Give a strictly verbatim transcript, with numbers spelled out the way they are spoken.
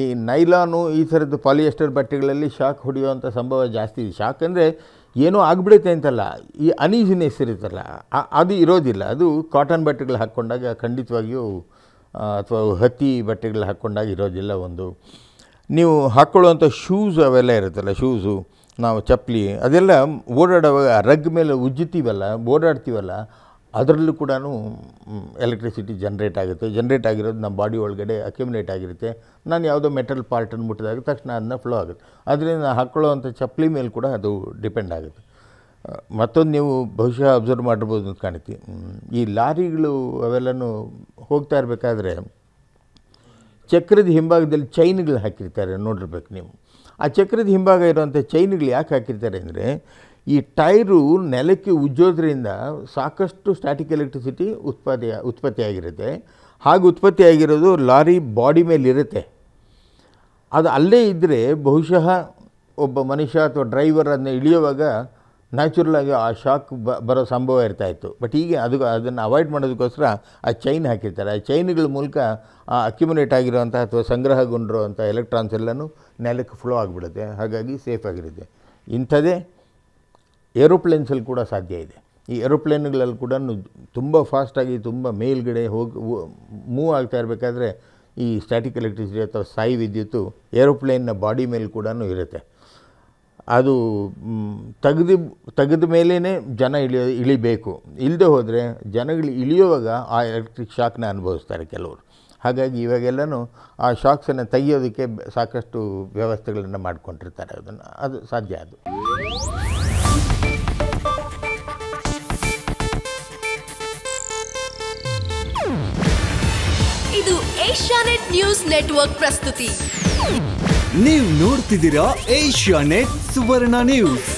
ಈ ನೈಲಾನು ಈ ತರದ ಪಾಲಿಯೆಸ್ಟರ್ ಬಟ್ಟೆಗಳಲ್ಲಿ ಶಾಕ್ ಹೊಡೆಯುವಂತ ಸಂಭವ ಜಾಸ್ತಿ ಇದೆ ಶಾಕ್ ಅಂದ್ರೆ ಏನೋ ಆಗಿಬಿಡುತ್ತೆ ಅಂತಲ್ಲ ಈ ಅನೀಜಿನೆಸ್ ಇರುತ್ತಲ್ಲ ಅದು ಇರೋದಿಲ್ಲ ಅದು ಕಾಟನ್ ಬಟ್ಟೆಗಳು ಹಾಕೊಂಡಾಗ ಖಂಡಿತವಾಗಿಯೂ ಅಥವಾ ಹತ್ತಿ ಬಟ್ಟೆಗಳು ಹಾಕೊಂಡಾಗ ಇರೋದಿಲ್ಲ ಒಂದು ನೀವು ಹಾಕೊಳ್ಳುವಂತ ಶೂಸ್ ಅವೆಲ್ಲ ಇರುತ್ತಲ್ಲ ಶೂಸ್ ನಾವು ಚಪ್ಪಲಿ ಅದೆಲ್ಲ ಓಡಾಡುವಾಗ ರಗ್ ಮೇಲೆ ಉಜ್ಜುತ್ತೀವಲ್ಲ ಓಡಾಡ್ತೀವಲ್ಲ ಅದರಲ್ಲೂ ಕೂಡ ಎಲೆಕ್ಟ್ರಿಸಿಟಿ ಜನರೇಟ್ ಆಗುತ್ತೆ ಜನರೇಟ್ ಆಗಿರೋದು ನಮ್ಮ ಬಾಡಿ ಒಳಗಡೆ ಅಕ್ಯುಮುಲೇಟ್ ಆಗಿರುತ್ತೆ ನಾನು ಯಾವುದೋ ಮೆಟಲ್ ಪಾರ್ಟ್ ಅನ್ನು ಮುಟ್ಟಿದಾಗ ತಕ್ಷಣ ಅದನ್ನ ಫ್ಲೋ ಆಗುತ್ತೆ ಅದರಿಂದ ಹಾಕೊಳ್ಳುವಂಥ ಚಪ್ಪಲಿ ಮೇಲೆ ಕೂಡ ಅದು ಡಿಪೆಂಡ್ ಆಗುತ್ತೆ ಮತ್ತೊಂದು ನೀವು ಬಹುಶಃ ಅಬ್ಸರ್ವ್ ಮಾಡಿರ್ಬೋದು ಅಂತ ಕಾಣುತ್ತೆ ಈ ಲಾರಿಗಳು ಅವೆಲ್ಲನೂ ಹೋಗ್ತಾ ಇರಬೇಕಾದ್ರೆ ಚಕ್ರದ ಹಿಂಭಾಗದಲ್ಲಿ ಚೈನ್ಗಳು ಹಾಕಿರ್ತಾರೆ ನೋಡಿರ್ಬೇಕು ನೀವು ಆ ಚಕ್ರದ ಹಿಂಭಾಗ ಇರುವಂಥ ಚೈನ್ಗಳು ಯಾಕೆ ಹಾಕಿರ್ತಾರೆ ಅಂದರೆ ಈ ಟೈರು ನೆಲಕ್ಕೆ ಉಜ್ಜೋದ್ರಿಂದ ಸಾಕಷ್ಟು ಸ್ಟ್ಯಾಟಿಕ್ ಎಲೆಕ್ಟ್ರಿಸಿಟಿ ಉತ್ಪತ್ತಿ ಉತ್ಪತ್ತಿಯಾಗಿರುತ್ತೆ ಹಾಗೆ ಉತ್ಪತ್ತಿಯಾಗಿರೋದು ಲಾರಿ ಬಾಡಿ ಮೇಲಿರುತ್ತೆ ಅದು ಅಲ್ಲೇ ಇದ್ದರೆ ಬಹುಶಃ ಒಬ್ಬ ಮನುಷ್ಯ ಅಥವಾ ಡ್ರೈವರ್ ಅದನ್ನ ಇಳಿಯುವಾಗ ನ್ಯಾಚುರಲಾಗಿ ಆ ಶಾಕ್ ಬ ಬರೋ ಸಂಭವ ಇರ್ತಾಯಿತ್ತು ಬಟ್ ಹೀಗೆ ಅದು ಅದನ್ನು ಅವಾಯ್ಡ್ ಮಾಡೋದಕ್ಕೋಸ್ಕರ ಆ ಚೈನ್ ಹಾಕಿರ್ತಾರೆ ಆ ಚೈನ್ಗಳ ಮೂಲಕ ಆ ಅಕ್ಯುಮುಲೇಟ್ ಆಗಿರೋವಂಥ ಅಥವಾ ಸಂಗ್ರಹಗೊಂಡಿರುವಂಥ ಎಲೆಕ್ಟ್ರಾನ್ಸ್ ಎಲ್ಲನೂ ನೆಲಕ್ಕೆ ಫ್ಲೋ ಆಗಿಬಿಡುತ್ತೆ ಹಾಗಾಗಿ ಸೇಫ್ ಆಗಿರುತ್ತೆ ಇಂಥದ್ದೇ ಏರೋಪ್ಲೇನ್ಸಲ್ಲಿ ಕೂಡ ಸಾಧ್ಯ ಇದೆ ಈ ಏರೋಪ್ಲೇನ್ಗಳಲ್ಲಿ ಕೂಡ ತುಂಬ ಫಾಸ್ಟಾಗಿ ತುಂಬ ಮೇಲ್ಗಡೆ ಹೋಗಿ ಮೂವ್ ಆಗ್ತಾ ಇರಬೇಕಾದ್ರೆ ಈ ಸ್ಟ್ಯಾಟಿಕ್ ಎಲೆಕ್ಟ್ರಿಸಿಟಿ ಅಥವಾ ಸ್ಥಾಯಿ ವಿದ್ಯುತ್ತು ಏರೋಪ್ಲೇನ್ನ ಬಾಡಿ ಮೇಲೆ ಕೂಡ ಇರುತ್ತೆ ಅದು ತೆಗೆದು ತೆಗೆದ ಮೇಲೇ ಜನ ಇಳಿಯೋ ಇಳಿಬೇಕು ಇಲ್ಲದೆ ಹೋದರೆ ಜನಗಳು ಇಳಿಯುವಾಗ ಆ ಎಲೆಕ್ಟ್ರಿಕ್ ಶಾಕ್ನ ಅನುಭವಿಸ್ತಾರೆ ಕೆಲವರು ಹಾಗಾಗಿ ಇವಾಗೆಲ್ಲನೂ ಆ ಶಾಕ್ಸನ್ನು ತೆಗೆಯೋದಕ್ಕೆ ಸಾಕಷ್ಟು ವ್ಯವಸ್ಥೆಗಳನ್ನು ಮಾಡಿಕೊಂಡಿರ್ತಾರೆ ಅದನ್ನು ಅದು ಸಾಧ್ಯ ಅದು ಇದು ಏಷ್ಯಾನೆಟ್ ನ್ಯೂಸ್ ನೆಟ್ವರ್ಕ್ ಪ್ರಸ್ತುತಿ ನೀವು ನೋಡ್ತಿದ್ದೀರಾ ಏಷ್ಯಾನೆಟ್ ಸುವರ್ಣ ನ್ಯೂಸ್.